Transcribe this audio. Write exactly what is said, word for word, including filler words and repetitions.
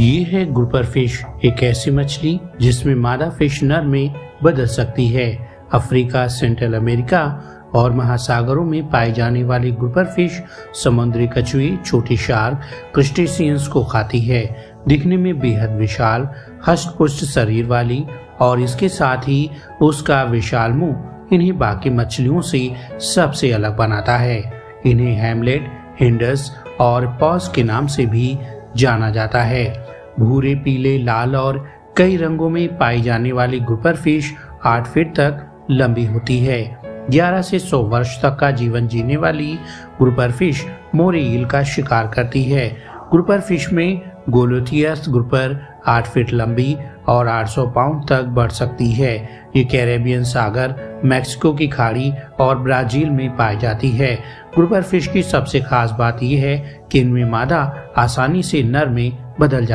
ये है grouper fish, एक ऐसी मछली जिसमें मादा फिश नर में बदल सकती है। अफ्रीका, सेंट्रल अमेरिका और महासागरों में पाए जाने वाली ग्रुपर फिश समुद्री कछुए, छोटे शार्क, क्रस्टेशियंस को खाती है। दिखने में बेहद विशाल, हष्ट-पुष्ट शरीर वाली और इसके साथ ही उसका विशाल मुंह इन्हें बाकी मछलियों से सबसे अलग बनाता है। इन्हें हैमलेट, हिंडस और पॉस के नाम से भी जाना जाता है। भूरे, पीले, लाल और कई रंगों में पाई जाने वाली ग्रुपर फिश आठ फीट तक लंबी होती है। ग्यारह से सौ वर्ष तक का जीवन जीने वाली ग्रुपर फिश मोरे ईल का शिकार करती है। ग्रुपर फिश में गोलोथियस ग्रुपर आठ फीट लंबी और आठ सौ पाउंड तक बढ़ सकती है। ये कैरेबियन सागर, मेक्सिको की खाड़ी और ब्राजील में पाई जाती है। ग्रुपर फिश की सबसे खास बात यह है कि इनमें मादा आसानी से नर में बदल जाती है।